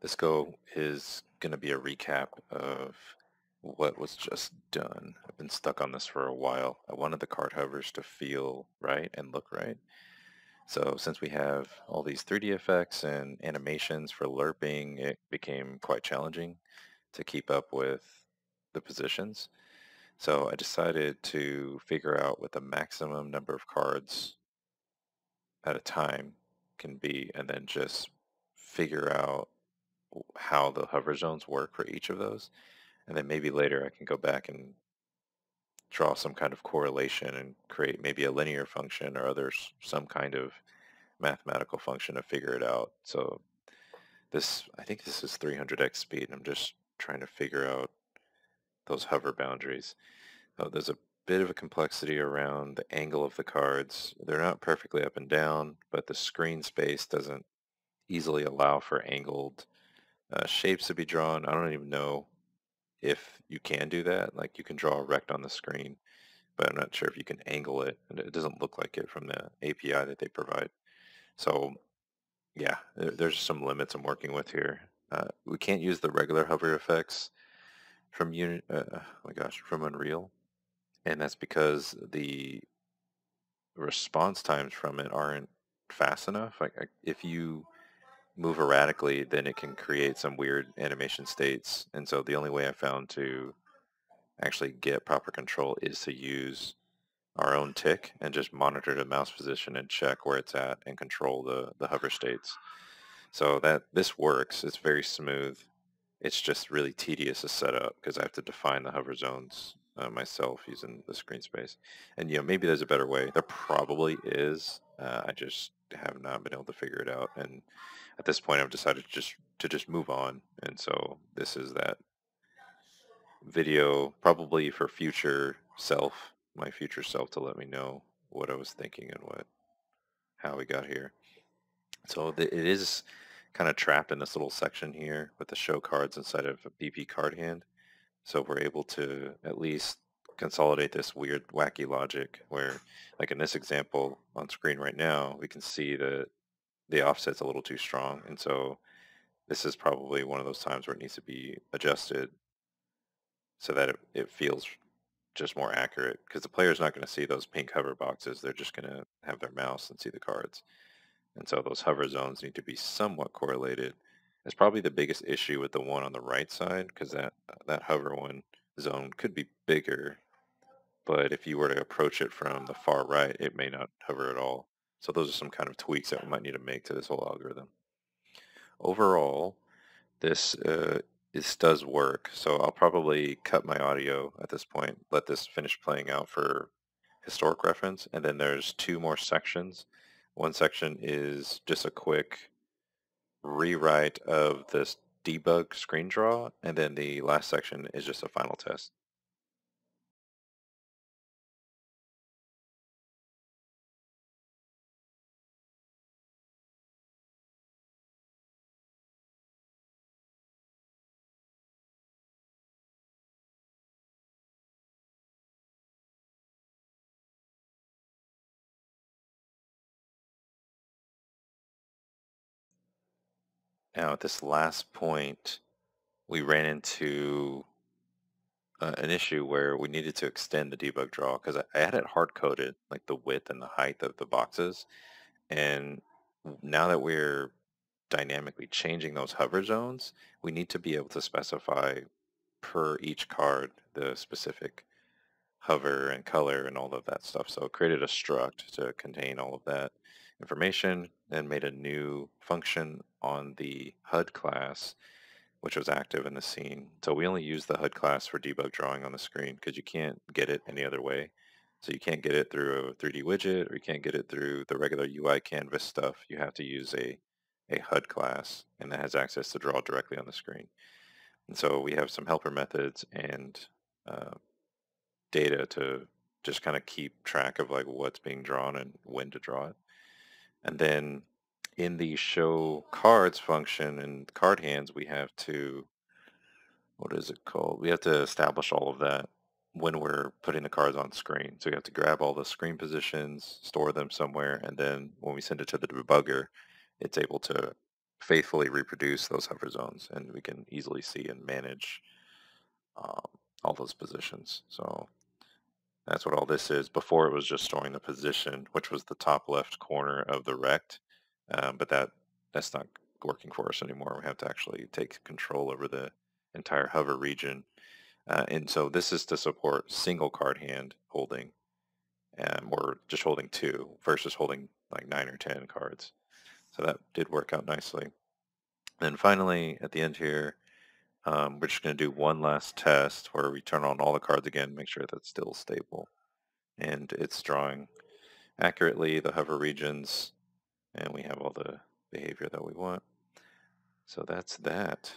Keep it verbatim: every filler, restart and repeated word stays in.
This go is going to be a recap of what was just done. I've been stuck on this for a while. I wanted the card hovers to feel right and look right. So since we have all these three D effects and animations for lerping, it became quite challenging to keep up with the positions. So I decided to figure out what the maximum number of cards at a time can be, and then just figure out how the hover zones work for each of those. And then maybe later I can go back and draw some kind of correlation and create maybe a linear function or other some kind of mathematical function to figure it out. So this, I think this is three hundred x speed, and I'm just trying to figure out those hover boundaries. So there's a bit of a complexity around the angle of the cards. They're not perfectly up and down, but the screen space doesn't easily allow for angled uh, shapes to be drawn. I don't even know if you can do that. Like, you can draw a rect on the screen, but I'm not sure if you can angle it, and it doesn't look like it from the A P I that they provide. So yeah, there's some limits I'm working with here. Uh, we can't use the regular hover effects from Uni uh, oh my gosh, from Unreal, and that's because the response times from it aren't fast enough. Like, if you move erratically, then it can create some weird animation states. And so the only way I found to actually get proper control is to use our own tick and just monitor the mouse position and check where it's at and control the, the hover states. So that this works. It's very smooth. It's just really tedious to set up because I have to define the hover zones uh, myself using the screen space. And, you know, maybe there's a better way. There probably is. Uh, I just have not been able to figure it out, and at this point I've decided to just to just move on. And so this is that video, probably for future self, my future self, to let me know what I was thinking and what how we got here. So the, it is kind of trapped in this little section here with the show cards inside of a B P card hand, so we're able to at least consolidate this weird wacky logic where, like in this example on screen right now, we can see that the offset's a little too strong, and so this is probably one of those times where it needs to be adjusted so that it, it feels just more accurate, because the player's not going to see those pink hover boxes. They're just going to have their mouse and see the cards, and so those hover zones need to be somewhat correlated. It's probably the biggest issue with the one on the right side, because that that hover one zone could be bigger, but if you were to approach it from the far right, it may not hover at all. So those are some kind of tweaks that we might need to make to this whole algorithm. Overall, this uh, this does work, so I'll probably cut my audio at this point, let this finish playing out for historic reference, and then there's two more sections. One section is just a quick rewrite of this debug screen draw, and then the last section is just a final test. Now at this last point, we ran into uh, an issue where we needed to extend the debug draw, because I, I had it hard-coded, like the width and the height of the boxes. And now that we're dynamically changing those hover zones, we need to be able to specify per each card the specific hover and color and all of that stuff. So I created a struct to contain all of that information, and made a new function on the H U D class, which was active in the scene. So we only use the H U D class for debug drawing on the screen, because you can't get it any other way. So you can't get it through a three D widget, or you can't get it through the regular U I canvas stuff. You have to use a, a H U D class, and that has access to draw directly on the screen. And so we have some helper methods and uh, data to just kind of keep track of like what's being drawn and when to draw it. And then in the show cards function and card hands, we have to, what is it called? We have to establish all of that when we're putting the cards on screen. So we have to grab all the screen positions, store them somewhere, and then when we send it to the debugger, it's able to faithfully reproduce those hover zones, and we can easily see and manage um, all those positions. So that's what all this is. Before, it was just storing the position, which was the top left corner of the rect, um, but that that's not working for us anymore. We have to actually take control over the entire hover region. Uh, and so this is to support single card hand holding, and we're just holding two versus holding like nine or ten cards. So that did work out nicely. And finally, at the end here, um, we're just going to do one last test where we turn on all the cards again, make sure that's still stable. And it's drawing accurately the hover regions, and we have all the behavior that we want. So that's that.